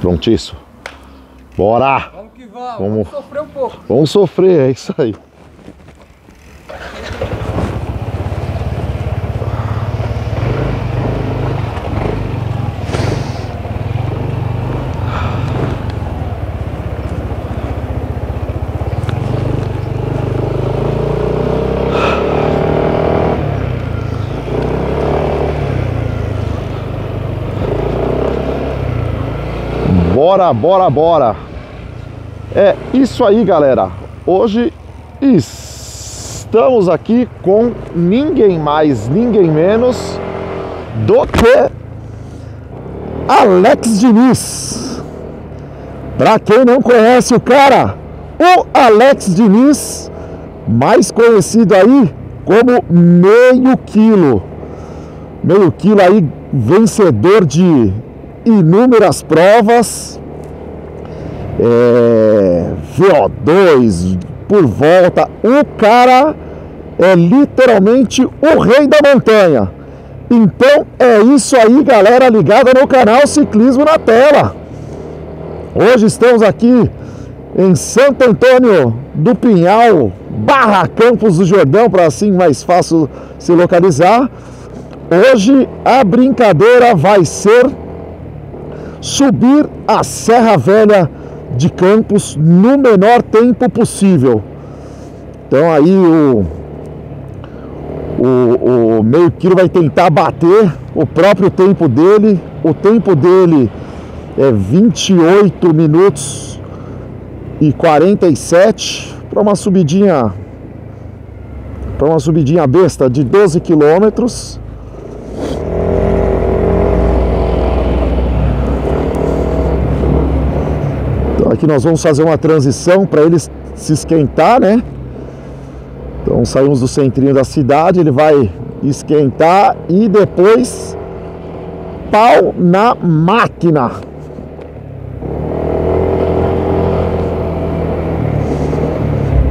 Prontíssimo. Bora! Vamos que vamos. Vamos sofrer um pouco. Vamos sofrer, é isso aí. Bora, bora, bora. É isso aí, galera. Hoje estamos aqui com ninguém mais, ninguém menos do que Alex Diniz. Pra quem não conhece o cara, o Alex Diniz, mais conhecido aí como Meio Quilo. Meio Quilo aí, vencedor de inúmeras provas, VO2, por volta. O cara é literalmente o rei da montanha. Então é isso aí, galera, ligada no canal Ciclismo na Tela. Hoje estamos aqui em Santo Antônio do Pinhal, barra Campos do Jordão, para assim mais fácil se localizar. Hoje a brincadeira vai ser subir a Serra Velha de Campos no menor tempo possível. Então aí o Meio Quilo vai tentar bater o próprio tempo dele. O tempo dele é 28 minutos e 47 para uma subidinha besta de 12 quilômetros. Aqui nós vamos fazer uma transição para ele se esquentar, né? Então saímos do centrinho da cidade, ele vai esquentar e depois pau na máquina.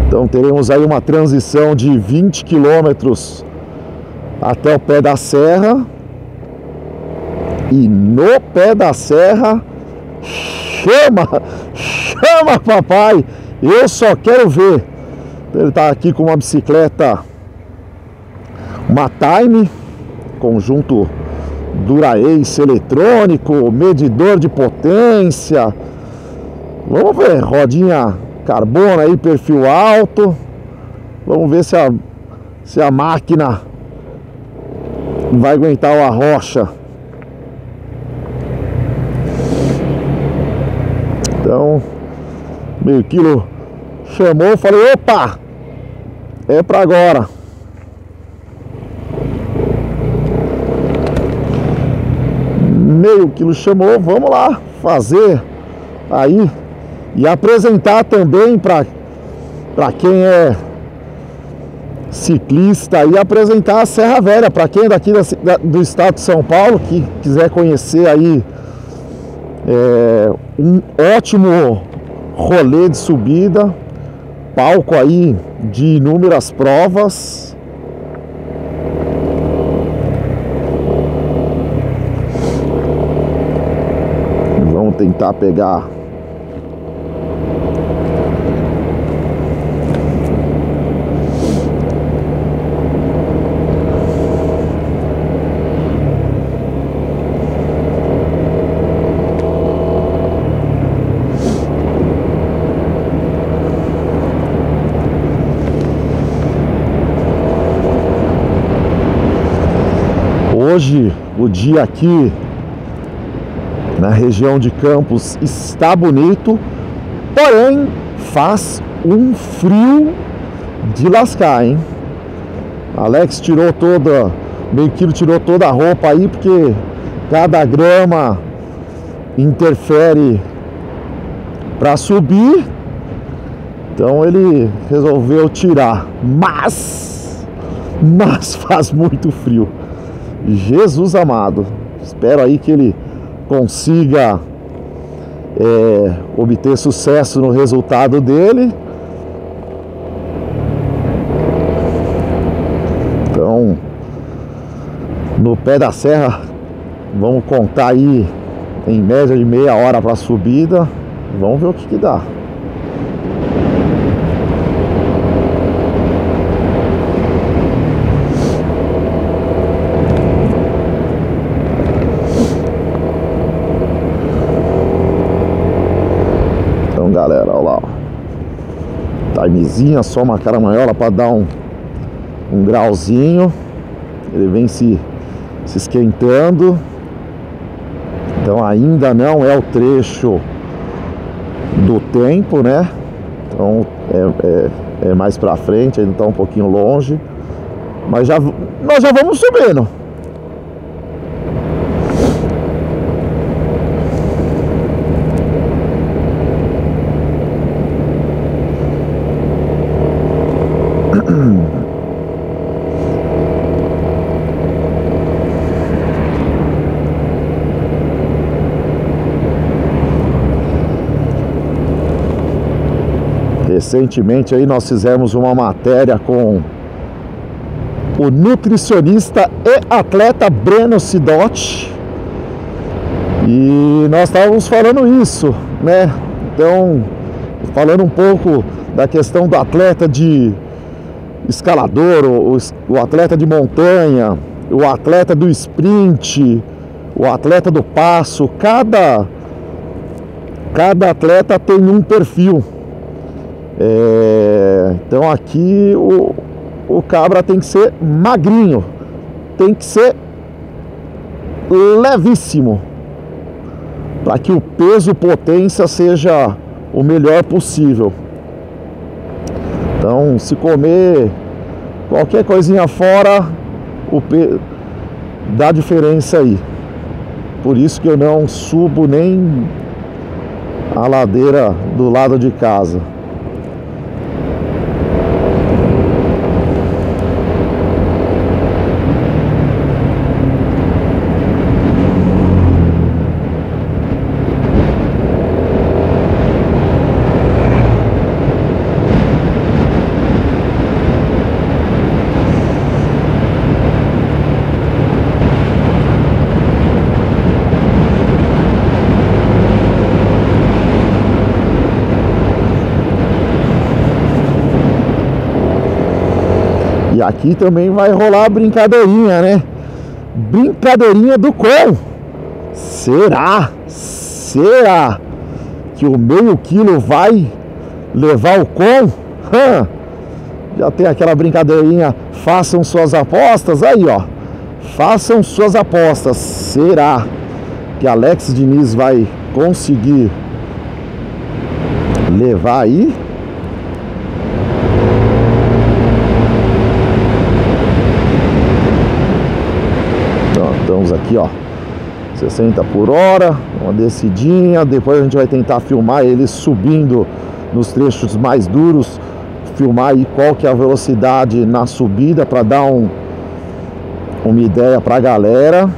Então teremos aí uma transição de 20 quilômetros até o pé da serra. E no pé da serra, chama papai, eu só quero ver. Ele tá aqui com uma bicicleta, uma Time, conjunto Dura-Ace eletrônico, medidor de potência. Vamos ver, rodinha carbono aí, perfil alto. Vamos ver se a máquina vai aguentar o arrocha. Então, Meio Quilo chamou, eu falei, opa, é pra agora. Meio Quilo chamou, vamos lá fazer aí e apresentar também pra quem é ciclista e apresentar a Serra Velha, pra quem é daqui do estado de São Paulo, que quiser conhecer aí. É um ótimo rolê de subida, palco aí de inúmeras provas. Vamos tentar pegar hoje. O dia aqui na região de Campos está bonito, porém faz um frio de lascar, hein? Alex Meio Quilo tirou toda a roupa aí, porque cada grama interfere para subir, então ele resolveu tirar, mas faz muito frio. Jesus amado, espero aí que ele consiga obter sucesso no resultado dele. Então, no pé da serra, vamos contar aí em média de meia hora para a subida. Vamos ver o que dá. Então, galera, olha lá, ó. Timezinha, só uma caramanhola para dar um grauzinho. Ele vem se esquentando. Então ainda não é o trecho do tempo, né? Então é mais pra frente, ainda tá um pouquinho longe. Mas nós já vamos subindo. Recentemente aí nós fizemos uma matéria com o nutricionista e atleta Breno Sidotti e nós estávamos falando isso, né? Então, falando um pouco da questão do atleta de escalador, o atleta de montanha, o atleta do sprint, o atleta do passo. Cada atleta tem um perfil. Então aqui o cabra tem que ser magrinho, tem que ser levíssimo, para que o peso potência seja o melhor possível. Então, se comer qualquer coisinha fora, dá diferença aí. Por isso que eu não subo nem a ladeira do lado de casa. E aqui também vai rolar a brincadeirinha, né? Brincadeirinha do KOM. Será que o meio quilo vai levar o KOM? Já tem aquela brincadeirinha, façam suas apostas. Aí, ó, façam suas apostas. Será que Alex Diniz vai conseguir levar aí? Estamos aqui, ó, 60 por hora, uma descidinha. Depois a gente vai tentar filmar ele subindo nos trechos mais duros, filmar aí qual que é a velocidade na subida para dar uma ideia para a galera.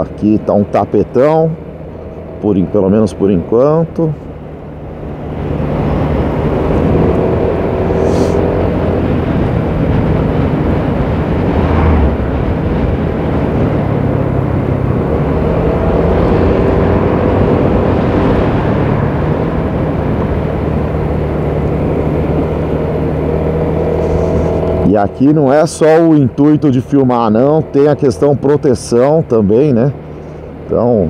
Aqui tá um tapetão, pelo menos por enquanto. E aqui não é só o intuito de filmar, não, tem a questão proteção também, né? Então,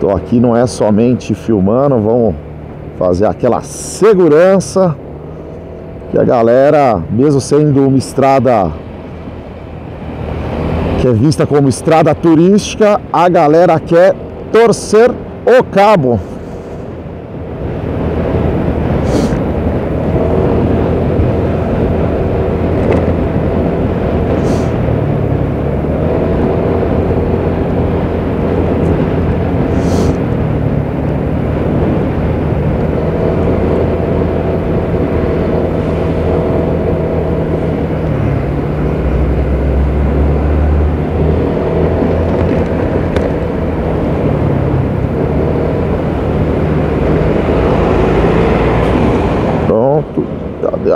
tô aqui não é somente filmando, vamos fazer aquela segurança que a galera, mesmo sendo uma estrada que é vista como estrada turística, a galera quer torcer o cabo.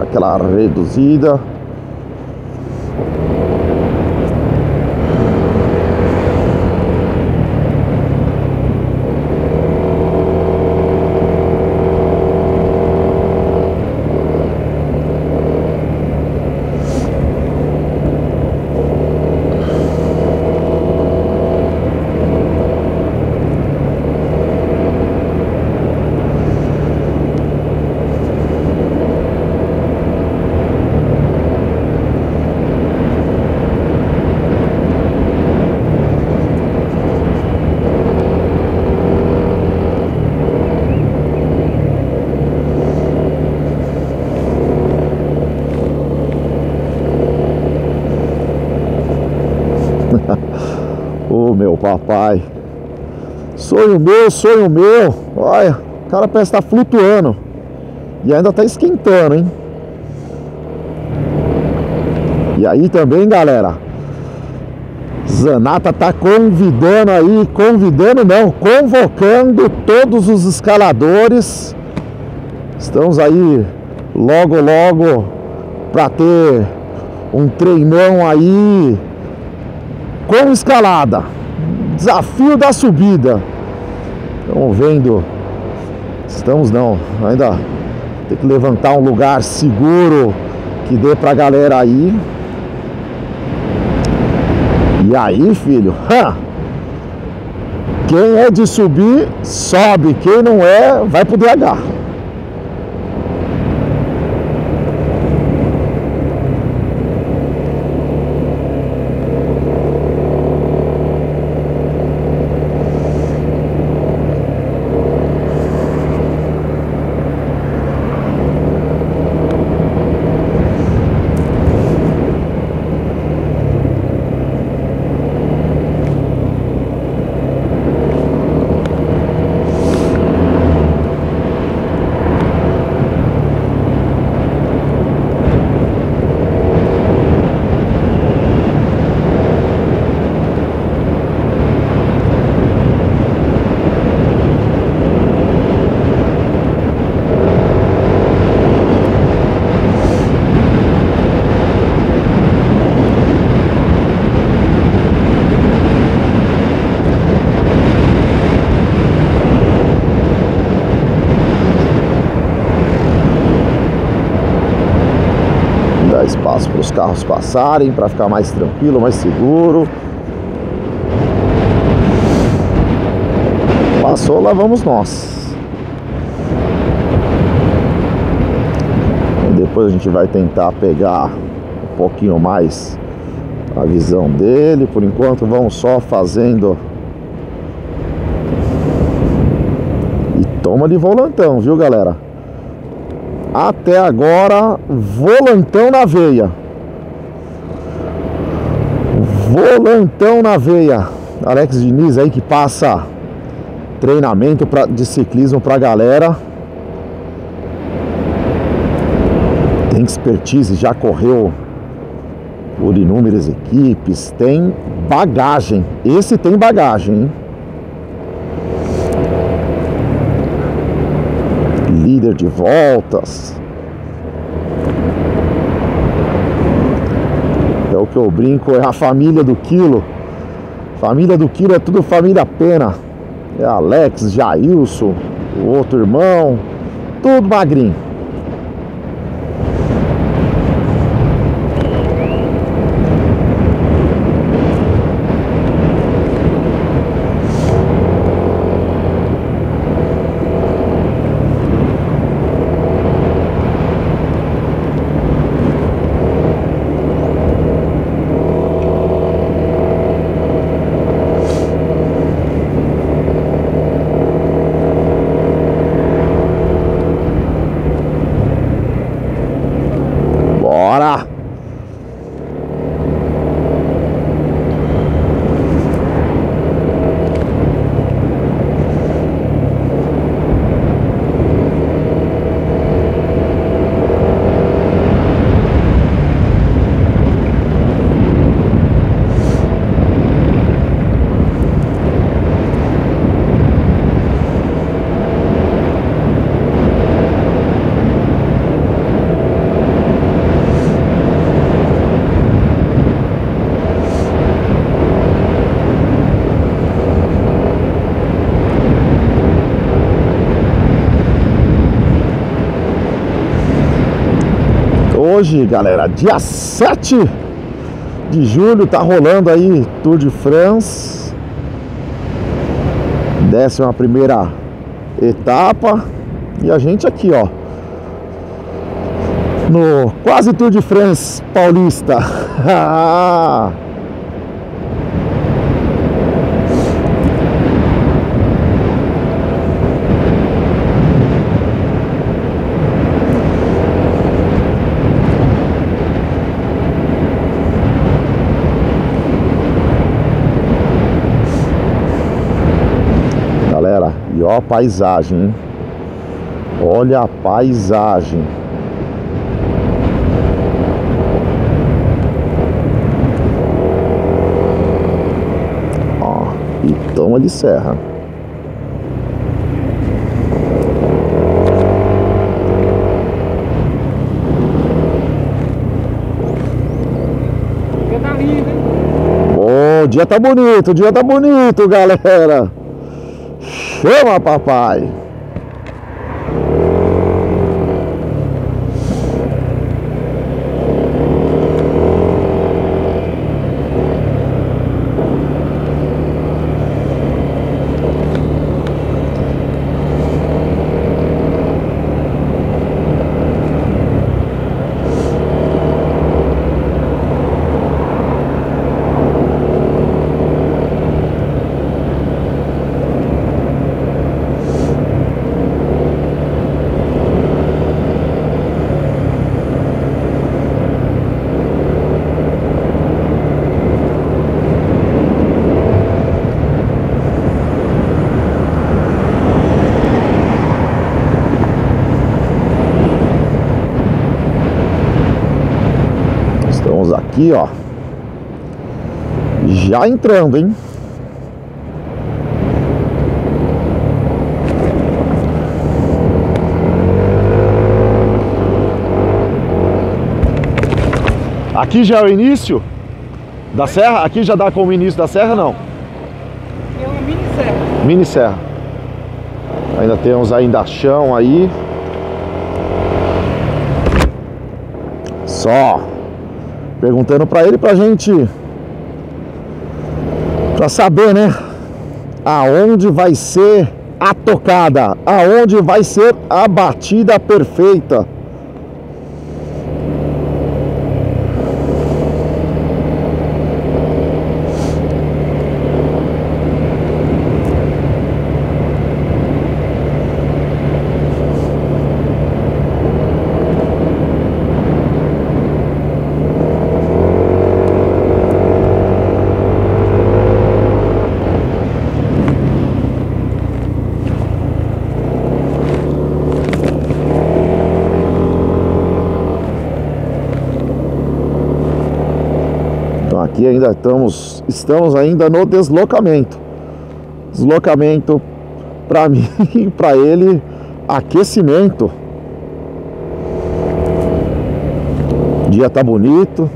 Aquela reduzida. Ô, meu papai, sonho meu, olha, o cara parece que tá flutuando e ainda tá esquentando, hein? E aí também, galera, Zanatta tá convidando aí, convocando todos os escaladores. Estamos aí logo, logo para ter um treinão aí com escalada, desafio da subida. Estamos vendo, estamos não, ainda tem que levantar um lugar seguro que dê pra galera aí. E aí, filho, quem é de subir, sobe, quem não é, vai pro DH. Espaço para os carros passarem, para ficar mais tranquilo, mais seguro. Passou, lá vamos nós. E depois a gente vai tentar pegar um pouquinho mais a visão dele. Por enquanto vamos só fazendo. E toma de volantão, viu, galera? Até agora, volantão na veia. Volantão na veia. Alex Diniz aí que passa treinamento de ciclismo pra galera. Tem expertise, já correu por inúmeras equipes, tem bagagem. Esse tem bagagem, hein? Líder de voltas. É o que eu brinco, é a família do Quilo. Família do Quilo é tudo família Pena. É Alex, Jailson, o outro irmão, tudo magrinho. hoje, galera, dia 7 de julho, tá rolando aí Tour de France, 11ª etapa, e a gente aqui, ó, no quase Tour de France paulista. E ó a paisagem, hein? Olha a paisagem. Ó, e toma de serra. O dia tá lindo, hein? Bom, o dia tá bonito, galera. Chama, papai! Aqui, ó, já entrando, hein? Aqui já é o início da serra? Aqui já dá como início da serra, não? É uma mini serra. Mini serra. Ainda temos ainda chão aí. Só perguntando pra ele, pra gente, pra saber, né, aonde vai ser a tocada, aonde vai ser a batida perfeita. Aqui ainda estamos ainda no deslocamento. Deslocamento para mim e para ele, aquecimento. O dia tá bonito,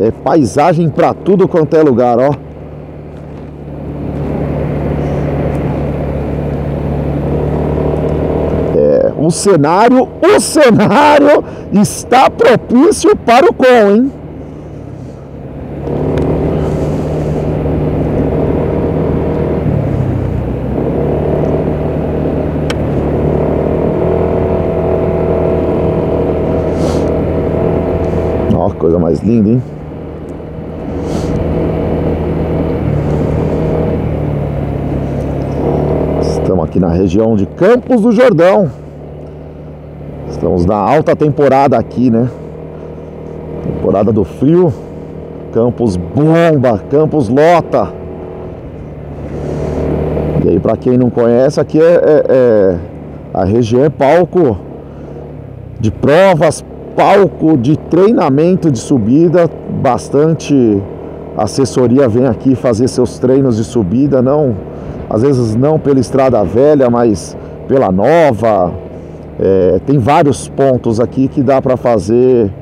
é paisagem para tudo quanto é lugar, ó. É, o cenário está propício para o KOM, hein? Coisa mais linda, hein? Estamos aqui na região de Campos do Jordão. Estamos na alta temporada aqui, né? Temporada do frio. Campos bomba, Campos lota. E aí, para quem não conhece, aqui a região é palco de provas, palco de treinamento de subida, bastante assessoria vem aqui fazer seus treinos de subida, não, às vezes não pela estrada velha, mas pela nova. É, tem vários pontos aqui que dá para fazer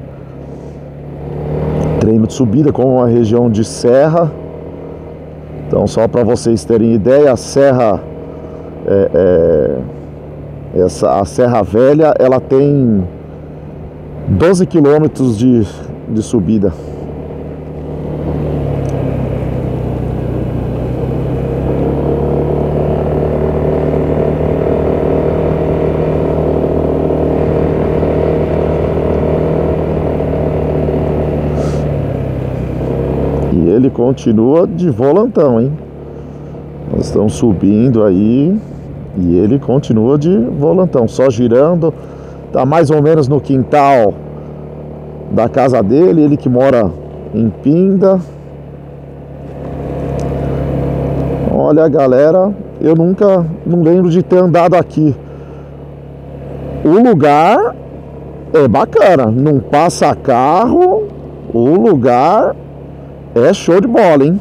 treino de subida, como uma região de serra. Então, só para vocês terem ideia, a serra, a Serra Velha, ela tem 12 quilômetros de subida. E ele continua de volantão, hein? Nós estamos subindo aí e ele continua de volantão, só girando. Tá mais ou menos no quintal da casa dele, ele que mora em Pinda. Olha, galera, eu nunca, não lembro de ter andado aqui. O lugar é bacana, não passa carro, o lugar é show de bola, hein?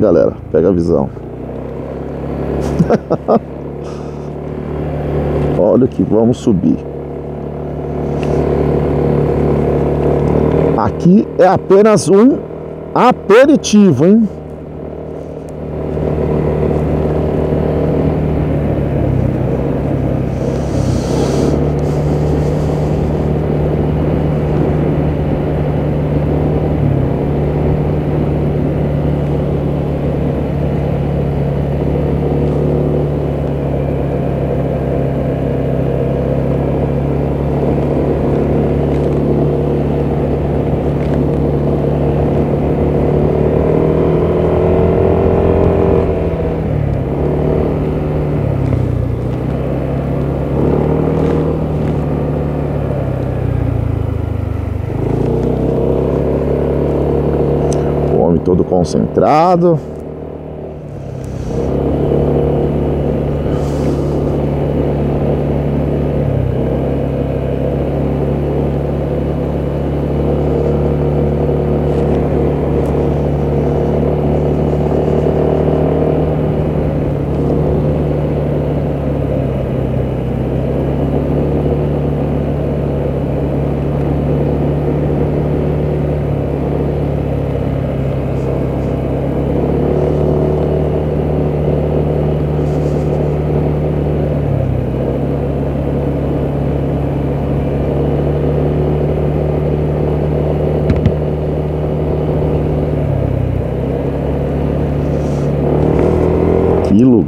Galera, pega a visão. Olha que vamos subir. Aqui é apenas um aperitivo, hein? Todo concentrado.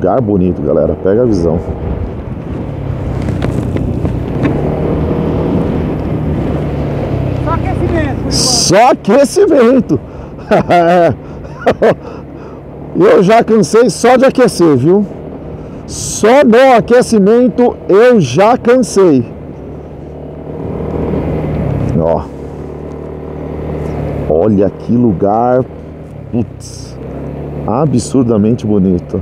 lugar bonito, galera. Pega a visão. Só aquecimento. Eu já cansei só de aquecer, viu? Só no aquecimento eu já cansei. Ó. Olha que lugar, putz, absurdamente bonito.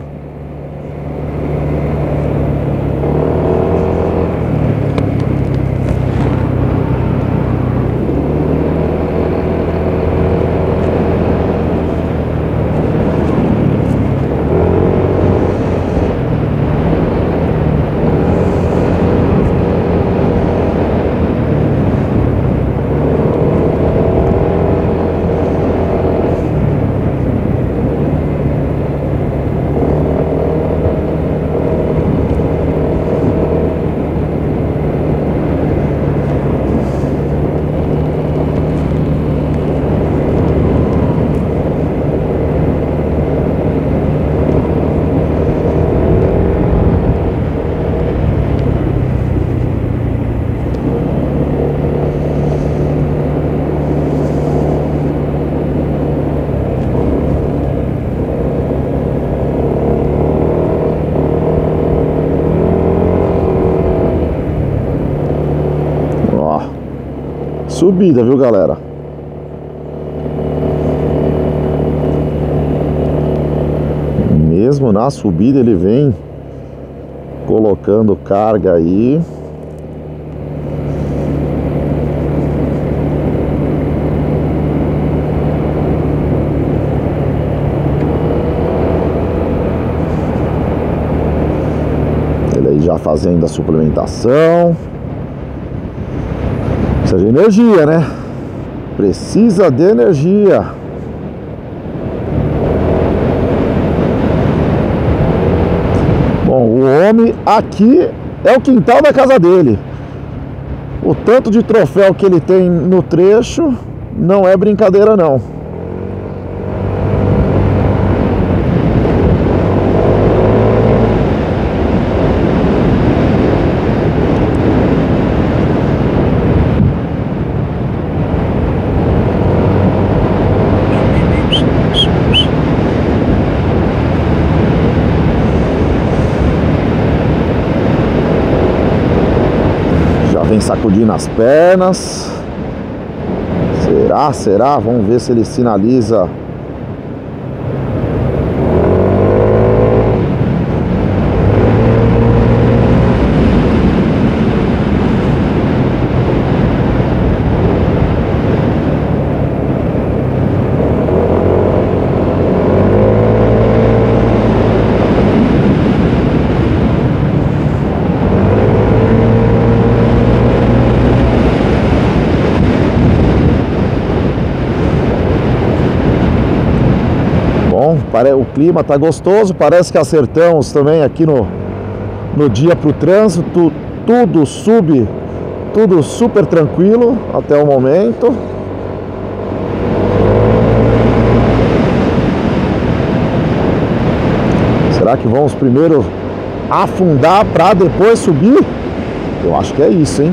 Subida, viu, galera? Mesmo na subida ele vem colocando carga aí. Ele aí já fazendo a suplementação. De energia, né? Precisa de energia. Bom, o homem aqui é o quintal da casa dele. O tanto de troféu que ele tem no trecho não é brincadeira, não. Sacudindo as pernas. Será? Será? Vamos ver se ele sinaliza. O clima tá gostoso, parece que acertamos também aqui no dia pro trânsito, tudo super tranquilo até o momento. Será que vamos primeiro afundar para depois subir? Eu acho que é isso, hein?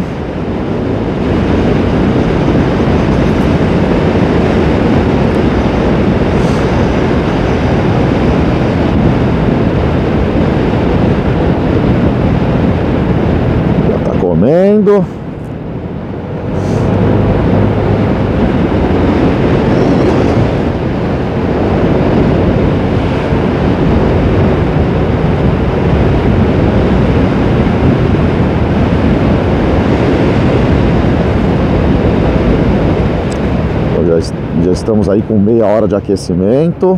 Comendo. Já estamos aí com meia hora de aquecimento.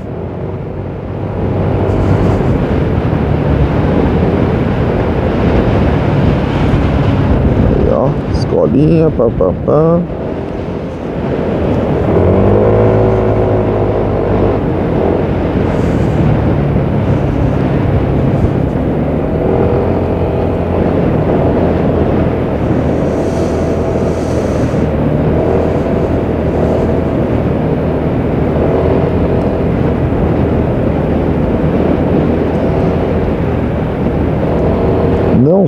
Bolinha, papapá.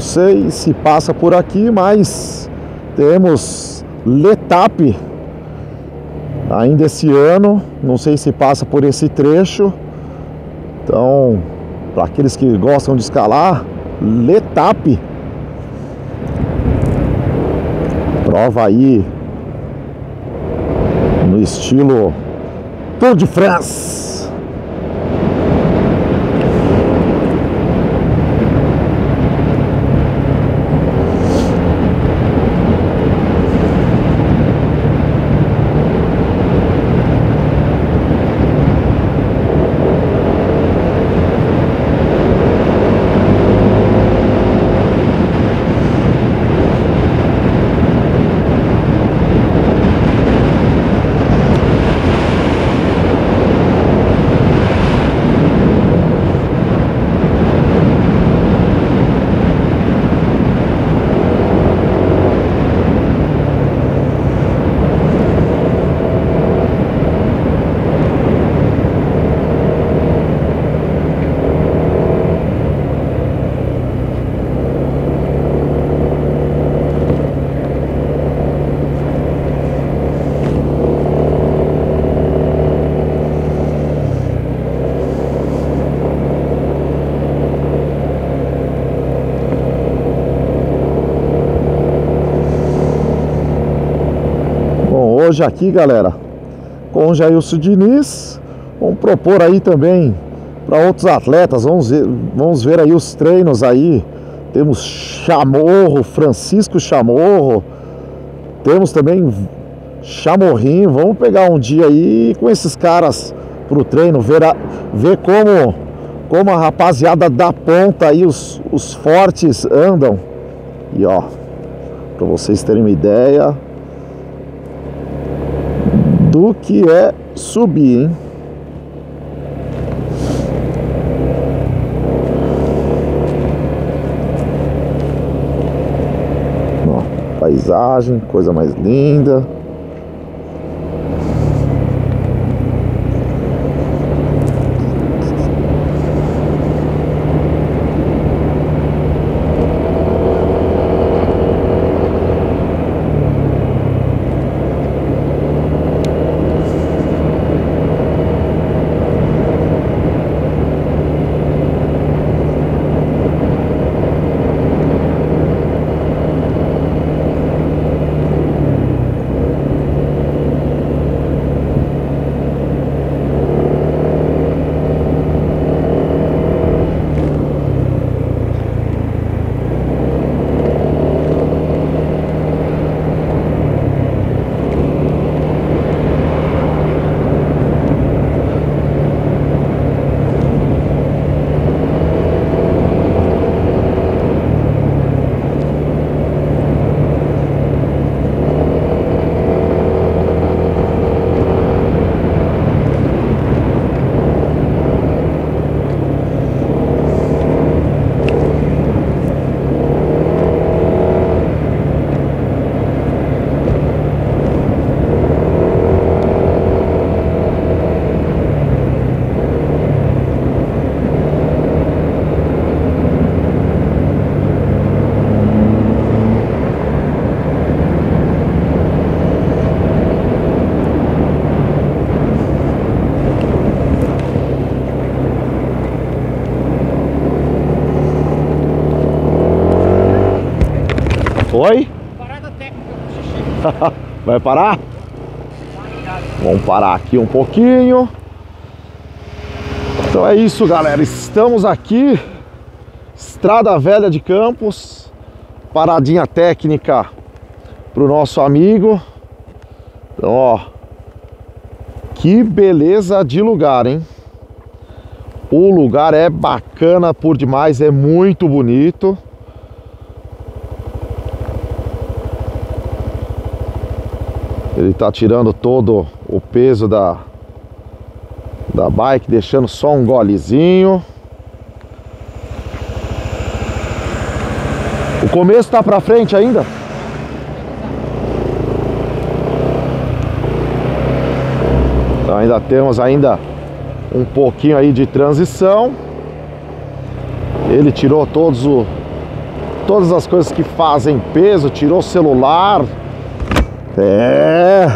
sei se passa por aqui, mas temos L'Etape ainda esse ano, não sei se passa por esse trecho. Então, para aqueles que gostam de escalar, L'Etape, prova aí no estilo Tour de France. Hoje aqui, galera, com o Jailson Diniz, vamos propor aí também para outros atletas, vamos ver aí os treinos aí. Temos Chamorro, Francisco Chamorro, temos também Chamorrinho. Vamos pegar um dia aí com esses caras para o treino, ver como a rapaziada da ponta aí, os fortes andam. E ó, para vocês terem uma ideia do que é subir, hein? Ó, paisagem, coisa mais linda. Oi? Parada técnica. Vai parar? Vamos parar aqui um pouquinho. Então é isso, galera. Estamos aqui, Serra Velha de Campos. Paradinha técnica pro nosso amigo. Então, ó, que beleza de lugar, hein? O lugar é bacana por demais, é muito bonito. Ele está tirando todo o peso da bike, deixando só um golezinho. O começo está para frente ainda? Então ainda temos um pouquinho aí de transição. Ele tirou todos todas as coisas que fazem peso, tirou o celular. É.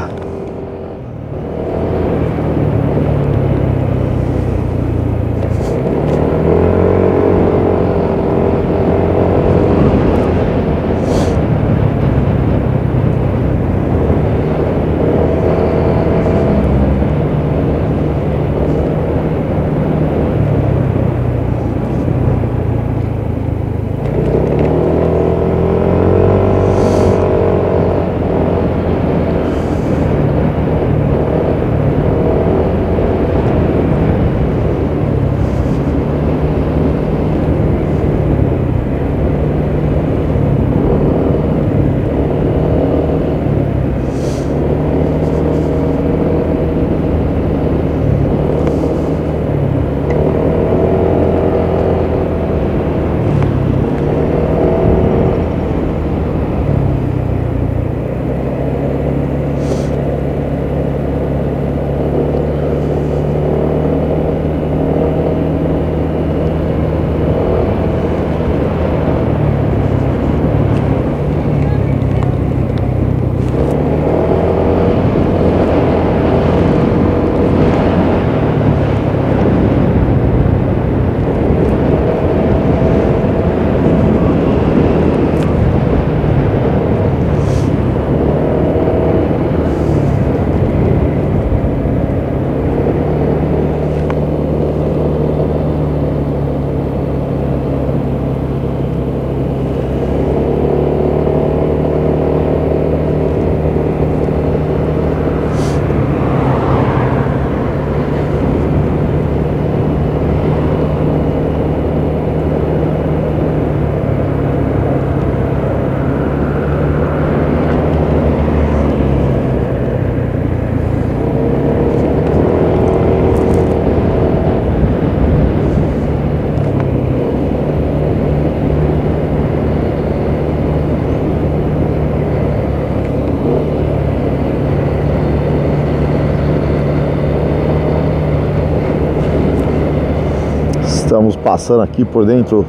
Estamos passando aqui por dentro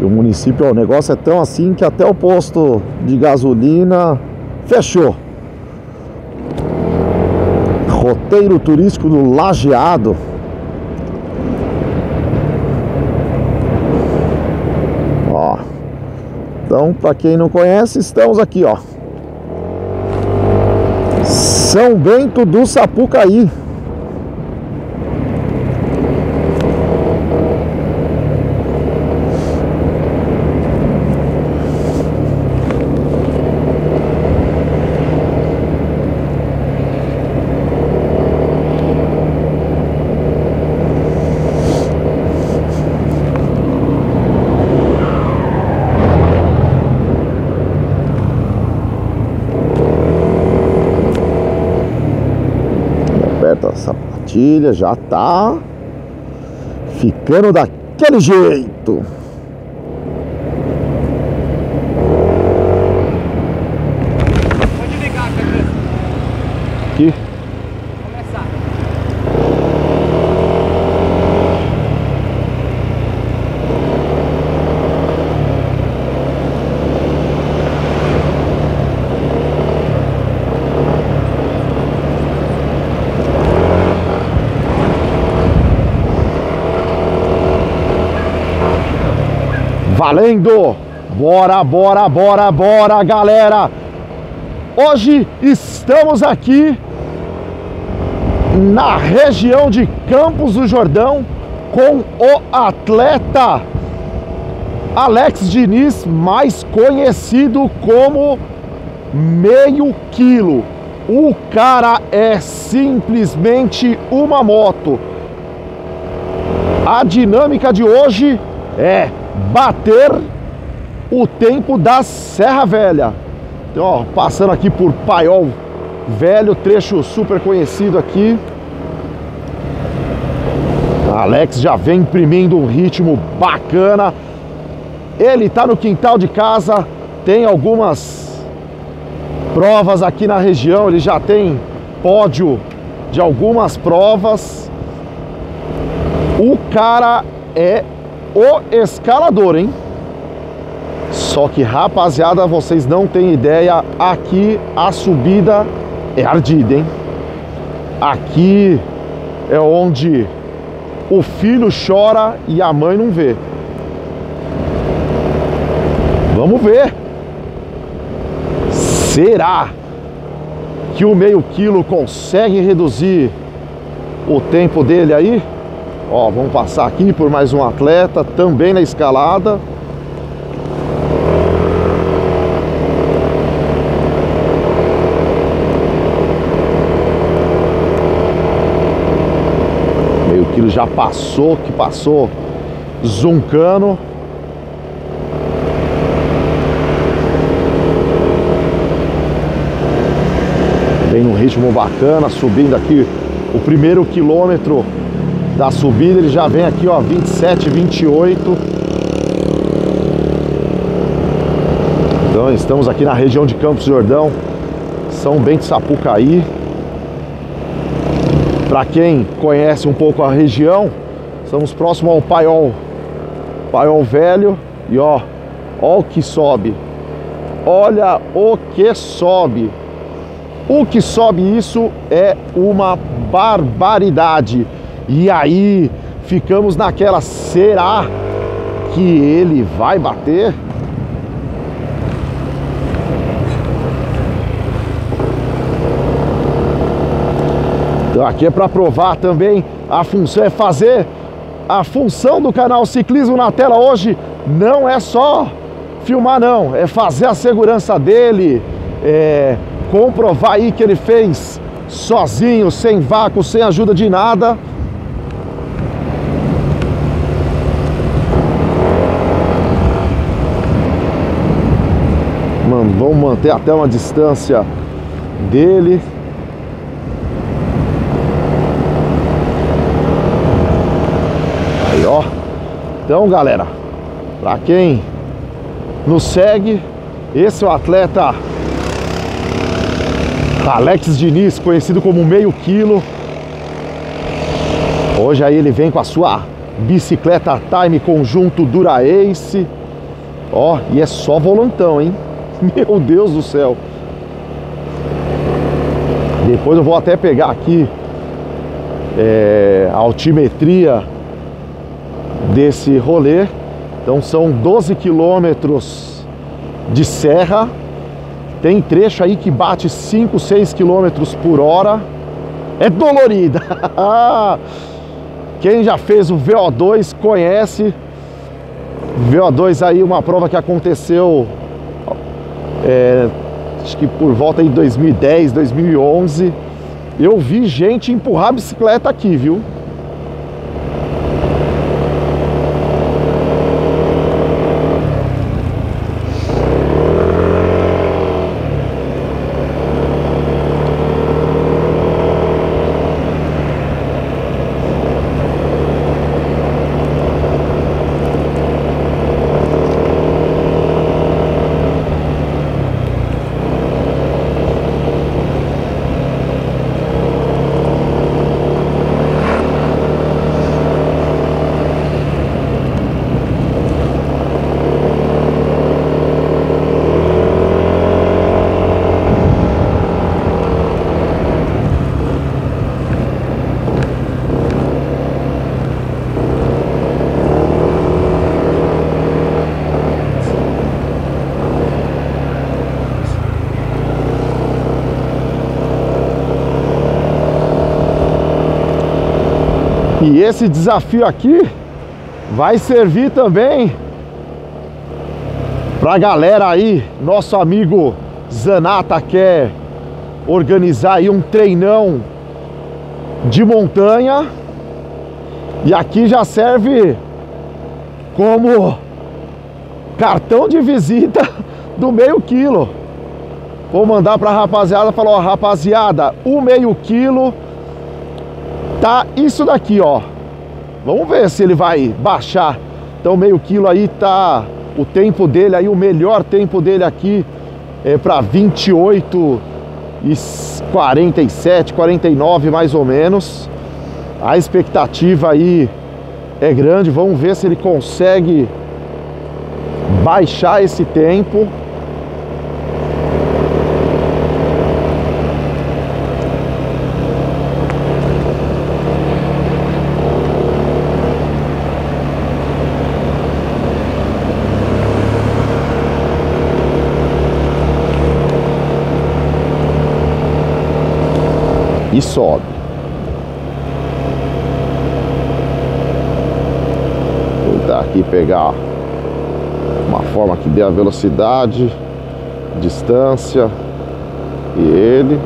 do município. O negócio é tão assim que até o posto de gasolina fechou. Roteiro turístico do Lajeado. Ó. Então, para quem não conhece, estamos aqui, ó. São Bento do Sapucaí. Sapatilha já tá ficando daquele jeito. Pode ligar, aqui. Começar. Valendo! Bora, bora, bora, bora, galera! Hoje estamos aqui na região de Campos do Jordão com o atleta Alex Diniz, mais conhecido como Meio Quilo. O cara é simplesmente uma moto. A dinâmica de hoje é bater o tempo da Serra Velha. Então, ó, passando aqui por Paiol Velho, trecho super conhecido aqui. Alex já vem imprimindo um ritmo bacana. Ele tá no quintal de casa, tem algumas provas aqui na região, ele já tem pódio de algumas provas. O cara é o escalador, hein? Só que, rapaziada, vocês não têm ideia, aqui a subida é ardida, hein? Aqui é onde o filho chora e a mãe não vê. Vamos ver. Será que o meio quilo consegue reduzir o tempo dele aí? Ó, vamos passar aqui por mais um atleta, também na escalada. Meio quilo já passou, que passou zuncano. Tem um ritmo bacana, subindo aqui o primeiro quilômetro da subida, ele já vem aqui, ó, 27, 28. Então estamos aqui na região de Campos do Jordão, São Bento do Sapucaí. Para quem conhece um pouco a região, estamos próximo ao Paiol Velho, e ó o que sobe. Olha o que sobe. O que sobe isso é uma barbaridade. E aí ficamos naquela, será que ele vai bater? Então aqui é para provar também, a função é fazer. A função do canal Ciclismo na Tela hoje não é só filmar não, é fazer a segurança dele, comprovar aí que ele fez sozinho, sem vácuo, sem ajuda de nada. Mano, vamos manter até uma distância dele. Aí, ó. Então, galera, pra quem nos segue, esse é o atleta Alex Diniz, conhecido como Meio Quilo. Hoje aí ele vem com a sua bicicleta Time conjunto Dura-Ace. Ó, e é só volantão, hein? Meu Deus do céu. Depois eu vou até pegar aqui a altimetria desse rolê. Então são 12 quilômetros de serra. Tem trecho aí que bate 5, 6 quilômetros por hora. É dolorida. Quem já fez o VO2 conhece. VO2 aí, uma prova que aconteceu acho que por volta de 2010, 2011. Eu vi gente empurrar a bicicleta aqui, viu? E esse desafio aqui vai servir também pra galera aí. Nosso amigo Zanatta quer organizar aí um treinão de montanha. E aqui já serve como cartão de visita do meio quilo. Vou mandar pra rapaziada, falar, ó, rapaziada, o meio quilo tá isso daqui, ó. Vamos ver se ele vai baixar. Então meio quilo aí tá o tempo dele aí, o melhor tempo dele aqui é para 28 e 47, 49 mais ou menos. A expectativa aí é grande. Vamos ver se ele consegue baixar esse tempo. E sobe. Vou tentar aqui pegar uma forma que dê a velocidade, distância e ele.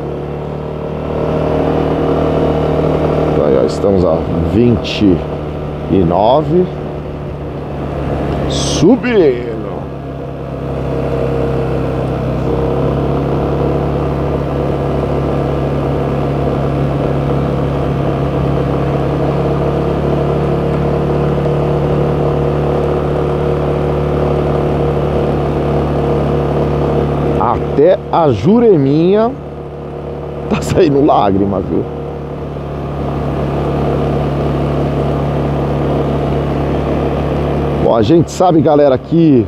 Então, aí, ó, estamos a 29. Subir. Até a Jureminha tá saindo lágrima, viu? Bom, a gente sabe, galera, que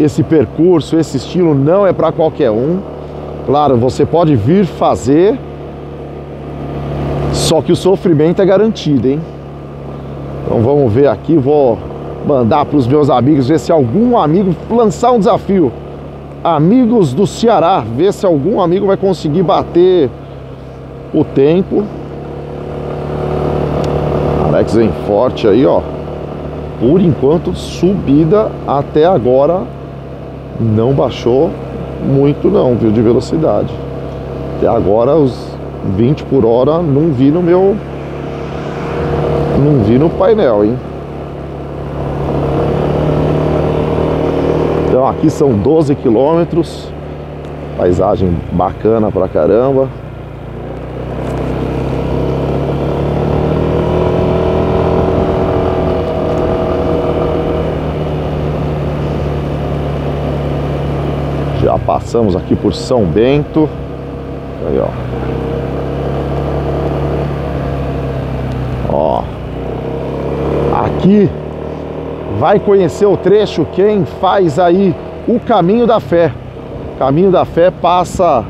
esse percurso, esse estilo não é para qualquer um. Claro, você pode vir fazer, só que o sofrimento é garantido, hein? Então vamos ver aqui, vou mandar para os meus amigos, ver se algum amigo lançar um desafio. Amigos do Ceará, ver se algum amigo vai conseguir bater o tempo. Alex vem forte aí, ó. Por enquanto, subida até agora não baixou muito não, viu, de velocidade. Até agora os 20 por hora não vi no meu... não vi no painel, hein. Então aqui são 12 quilômetros, paisagem bacana pra caramba. Já passamos aqui por São Bento, aí ó. Ó, aqui vai conhecer o trecho quem faz aí o Caminho da Fé. O Caminho da Fé passa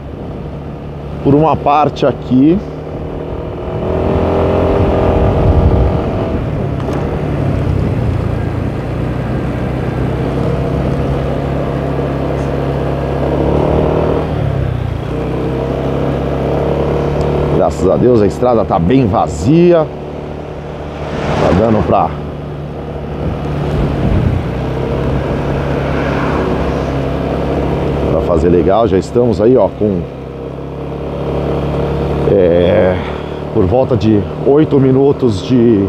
por uma parte aqui. Graças a Deus a estrada tá bem vazia. Tá dando pra... fazer legal. Já estamos aí, ó, com por volta de 8 minutos de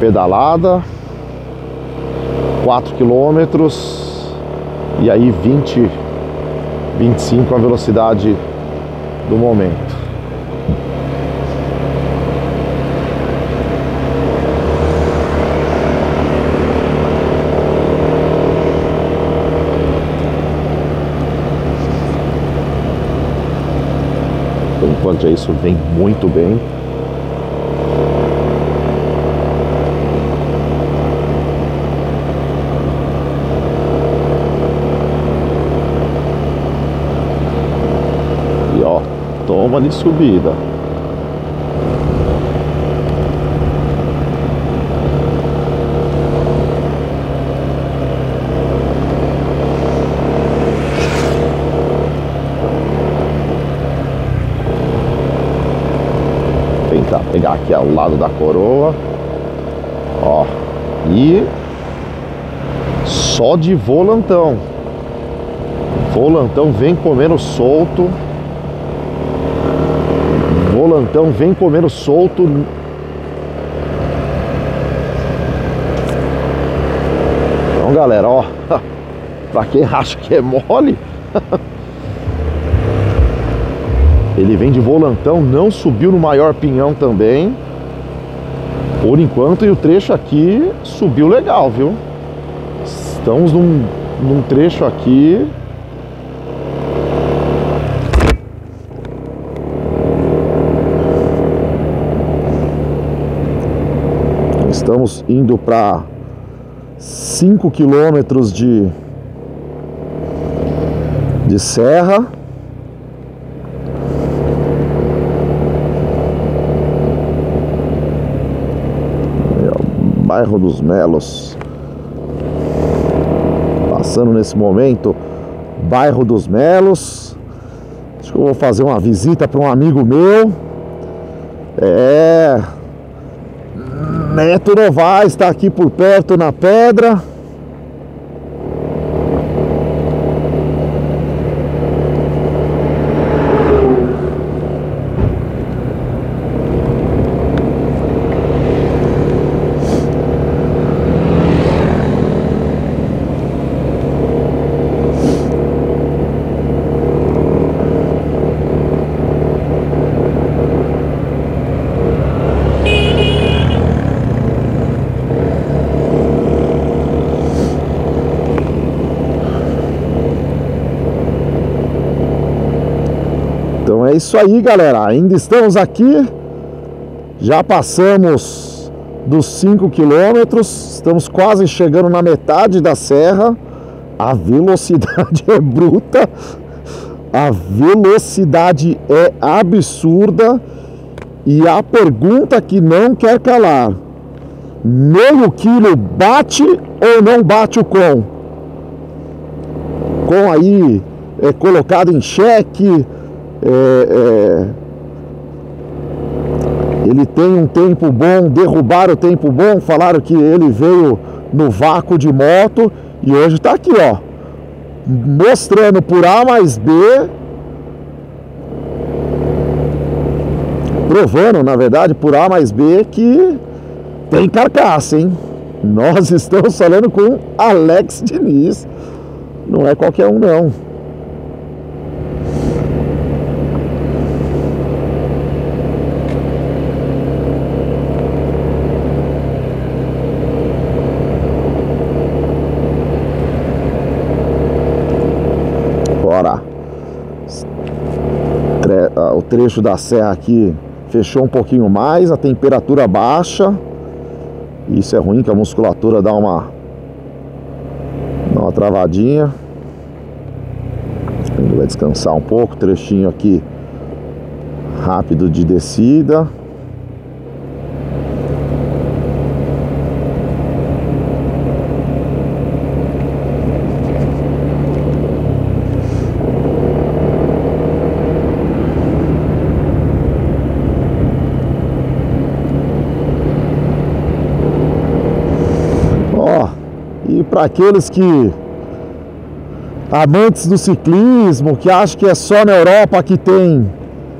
pedalada, 4 quilômetros e aí 25 a velocidade do momento. Enquanto isso, vem muito bem. E ó, toma de subida. Pegar aqui ao lado da coroa, ó, e só de volantão. Volantão vem comendo solto. Volantão vem comendo solto. Então, galera, ó, pra quem acha que é mole, ele vem de volantão, não subiu no maior pinhão também. Por enquanto, e o trecho aqui subiu legal, viu? Estamos num trecho aqui. Estamos indo para 5 quilômetros de serra. Bairro dos Melos. Passando nesse momento, Bairro dos Melos. Acho que eu vou fazer uma visita para um amigo meu. Neto Novaes está aqui por perto na pedra. É isso aí, galera, ainda estamos aqui, já passamos dos 5 km, estamos quase chegando na metade da serra, a velocidade é bruta, a velocidade é absurda e a pergunta que não quer calar, meio quilo bate ou não bate o KOM? KOM aí é colocado em xeque. Ele tem um tempo bom, derrubaram o tempo bom, falaram que ele veio no vácuo de moto e hoje tá aqui, ó, mostrando por A mais B, provando, na verdade, por A mais B que tem carcaça, hein? Nós estamos falando com Alex Diniz, não é qualquer um não. O trecho da serra aqui fechou um pouquinho mais, a temperatura baixa. Isso é ruim, que a musculatura dá uma travadinha. Ele vai descansar um pouco, trechinho aqui rápido de descida. Para aqueles que amantes do ciclismo, que acham que é só na Europa que tem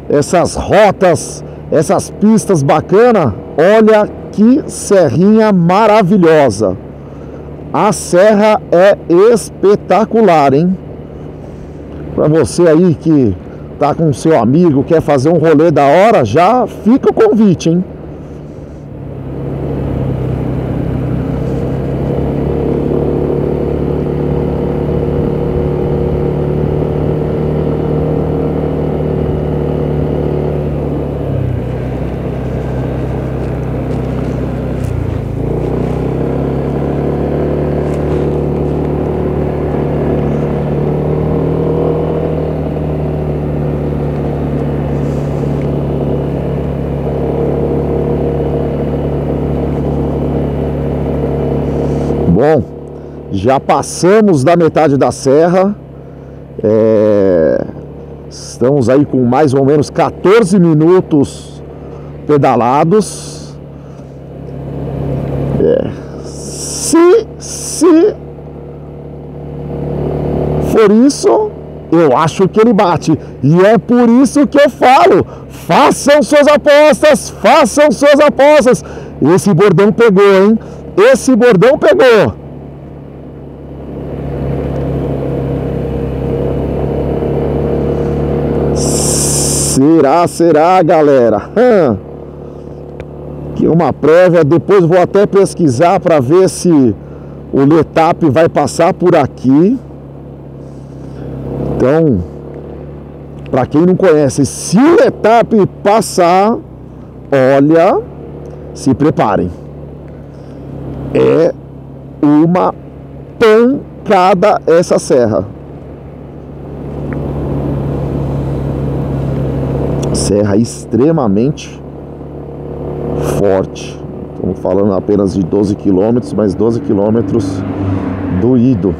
essas rotas, essas pistas bacanas, olha que serrinha maravilhosa. A serra é espetacular, hein? Para você aí que tá com seu amigo, quer fazer um rolê da hora, já fica o convite, hein? Bom, já passamos da metade da serra, estamos aí com mais ou menos 14 minutos pedalados. Se for isso, eu acho que ele bate, e é por isso que eu falo, façam suas apostas, esse bordão pegou, hein? Esse bordão pegou. Será, galera? Que uma prévia. Depois vou até pesquisar para ver se o L'Etape vai passar por aqui. Então, para quem não conhece, se o L'Etape passar, olha, se preparem. É uma pancada essa serra. Serra extremamente forte. Estamos falando apenas de 12 quilômetros, mas 12 quilômetros doído.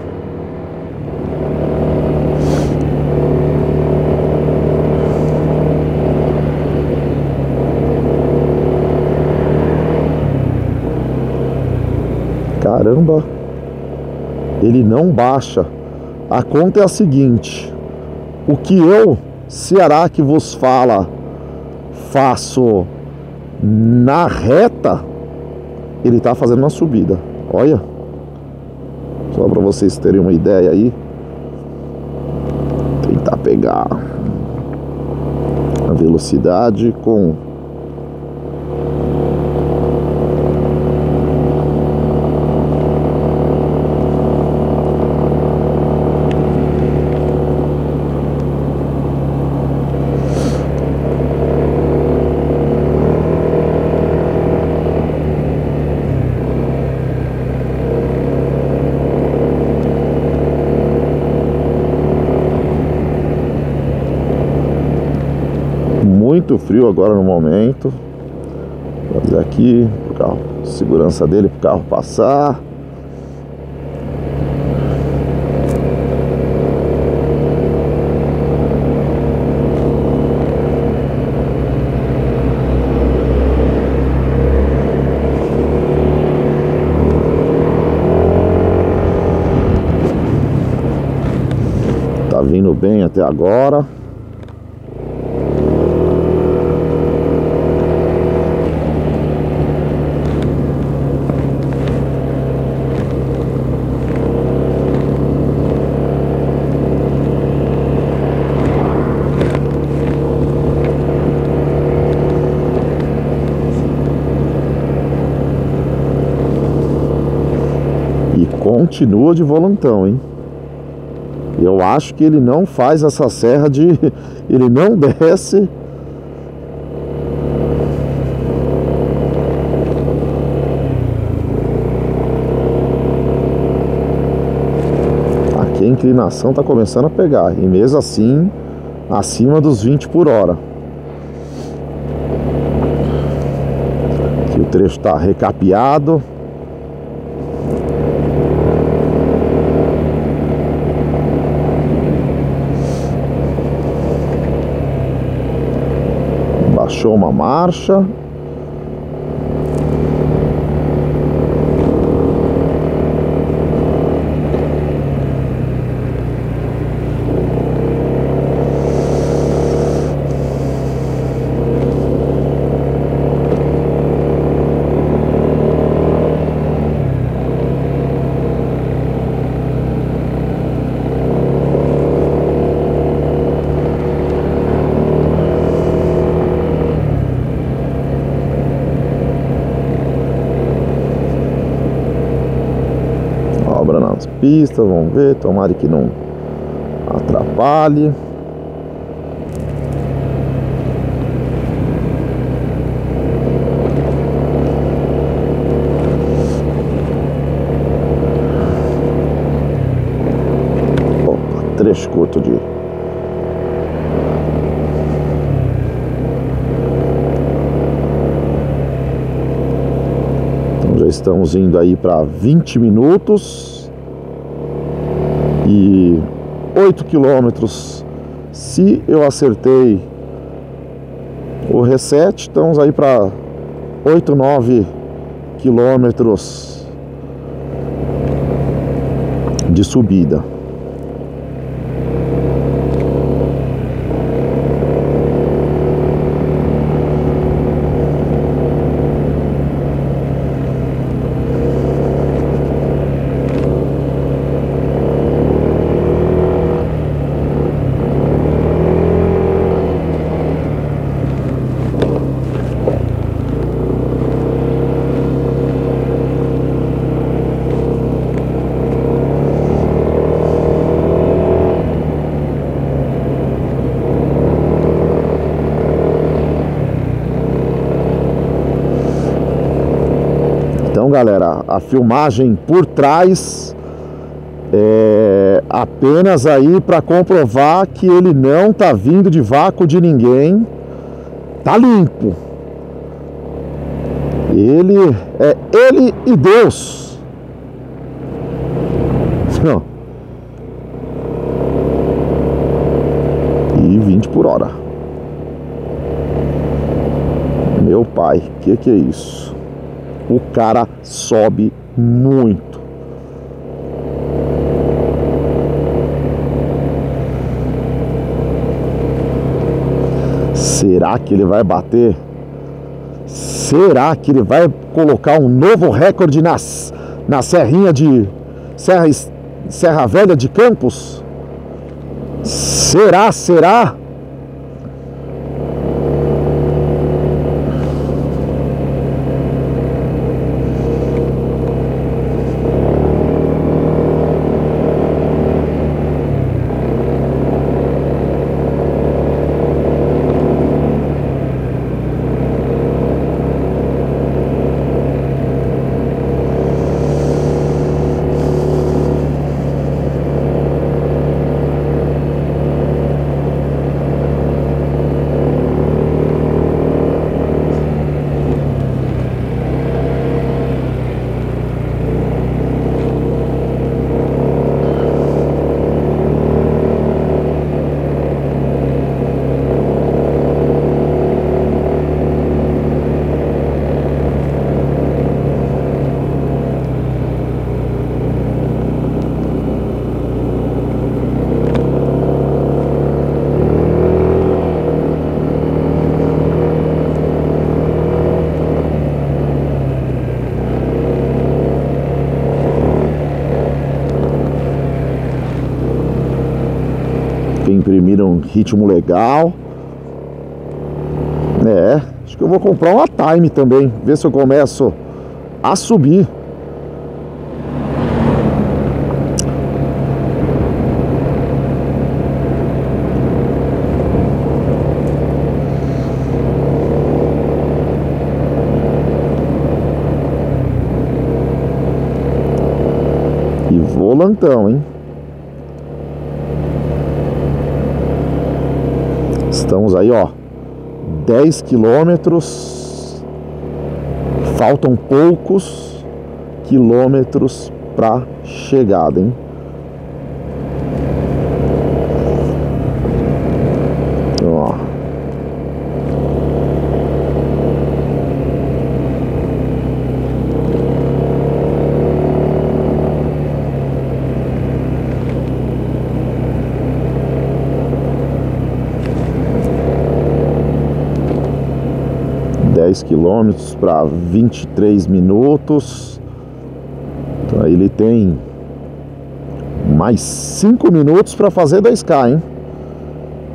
Caramba, ele não baixa. A conta é a seguinte: o que eu, Ceará, que vos fala, faço na reta, ele tá fazendo uma subida. Olha, só para vocês terem uma ideia aí. Tentar pegar a velocidade com muito frio agora no momento. Fazer aqui pro carro, segurança dele, pro carro passar. Tá vindo bem até agora. Continua de volantão, hein? Eu acho que ele não faz essa serra de... Ele não desce. Aqui a inclinação tá começando a pegar. E mesmo assim, acima dos 20 por hora. Aqui o trecho tá recapeado. Baixou uma marcha. Pista, vamos ver, tomara que não atrapalhe. Opa, trecho curto de então já estamos indo aí para 20 minutos. 8 quilômetros. Se eu acertei o reset, estamos aí para 8, 9 quilômetros de subida. Galera, a filmagem por trás, apenas aí para comprovar que ele não tá vindo de vácuo de ninguém, tá limpo. Ele é ele e Deus. Não. E 20 por hora. Meu pai, que é isso? O cara sobe muito. Será que ele vai bater? Será que ele vai colocar um novo recorde na serrinha de Serra Velha de Campos? Será? Imprimiram um ritmo legal. Acho que eu vou comprar uma Time também, ver se eu começo a subir. E volantão, hein? Estamos aí, ó, 10 quilômetros, faltam poucos quilômetros para chegada, hein? Então, ó. Quilômetros para 23 minutos. Então, ele tem mais 5 minutos para fazer 10K, hein?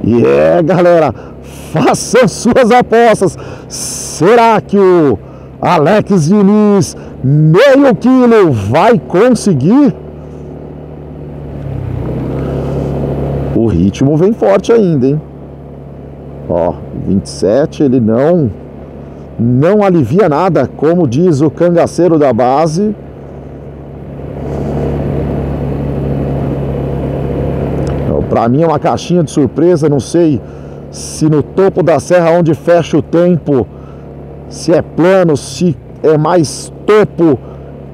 E galera, façam suas apostas. Será que o Alex Diniz, meio quilo, vai conseguir? O ritmo vem forte ainda, hein? Ó, 27, ele não alivia nada, como diz o cangaceiro da base. Para mim é uma caixinha de surpresa, não sei se no topo da serra onde fecha o tempo, se é plano, se é mais topo,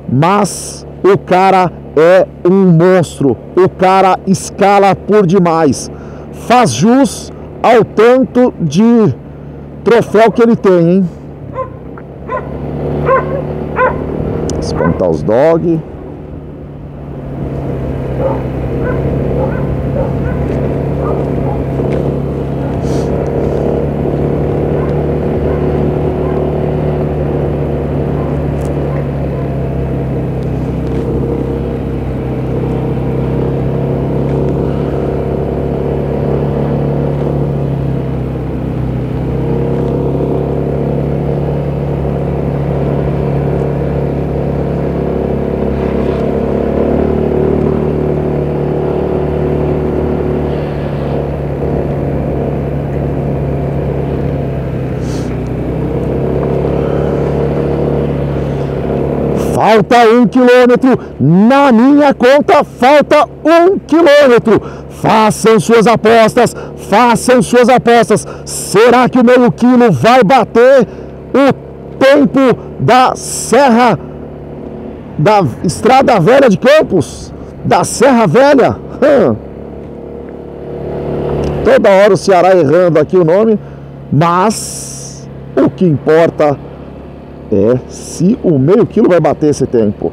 mas o cara é um monstro, o cara escala por demais, faz jus ao tanto de troféu que ele tem, hein? Espantar os dog. Falta 1 quilômetro, na minha conta falta 1 quilômetro. Façam suas apostas, façam suas apostas. Será que o meio quilo vai bater o tempo da Serra, da Estrada Velha de Campos? Da Serra Velha? Toda hora o Ceará errando aqui o nome, mas o que importa é se o meio quilo vai bater esse tempo.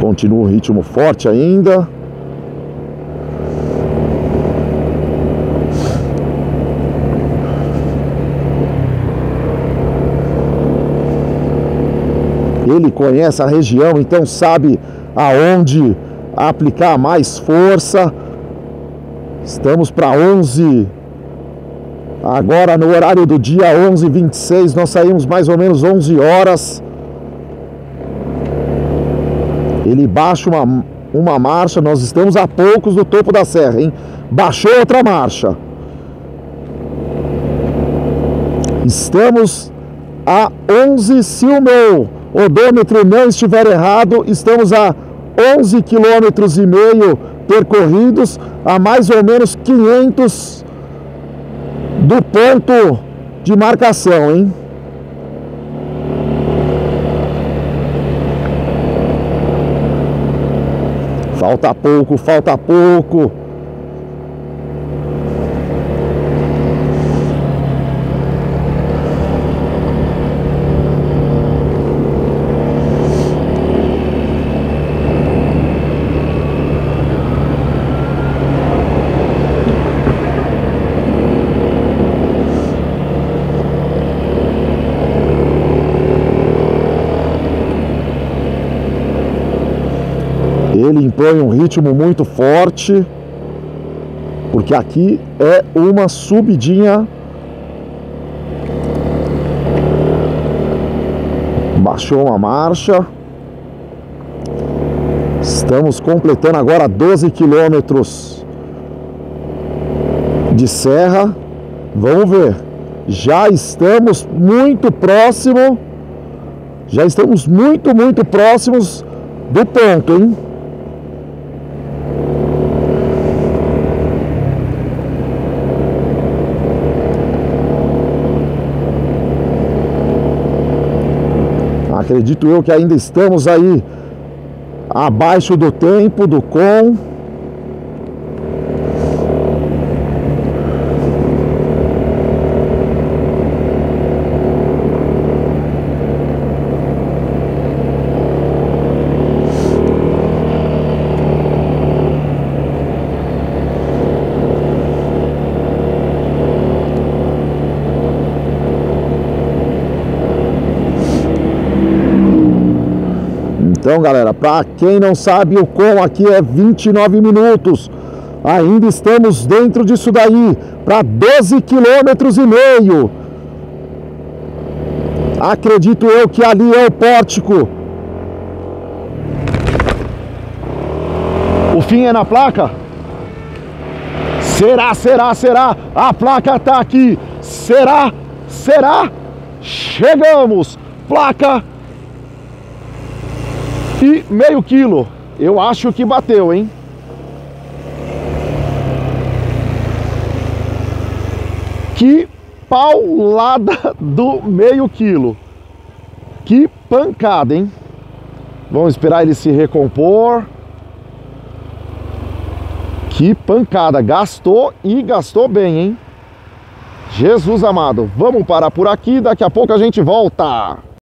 Continua o ritmo forte ainda. Ele conhece a região, então sabe aonde aplicar mais força. Estamos para 11, agora no horário do dia 11h26, nós saímos mais ou menos 11 horas. Ele baixa uma marcha, nós estamos a poucos do topo da serra, hein? Baixou outra marcha. Estamos a 11, se o meu odômetro não estiver errado, estamos a 11 quilômetros e meio percorridos, a mais ou menos 500 do ponto de marcação, hein? Falta pouco, falta pouco. Ele impõe um ritmo muito forte, porque aqui é uma subidinha. Baixou uma marcha. Estamos completando agora 12 quilômetros de serra. Vamos ver. Já estamos muito próximo. Já estamos muito próximos do ponto, hein? Acredito eu que ainda estamos aí abaixo do tempo do KOM. Então, galera, para quem não sabe, o KOM aqui é 29 minutos. Ainda estamos dentro disso daí, para 12 quilômetros e meio. Acredito eu que ali é o pórtico. O fim é na placa? Será? A placa tá aqui. Será? Chegamos! Placa e meio quilo, eu acho que bateu, hein? Que paulada do meio quilo, que pancada, hein? Vamos esperar ele se recompor. Que pancada, gastou e gastou bem, hein? Jesus amado, vamos parar por aqui, daqui a pouco a gente volta.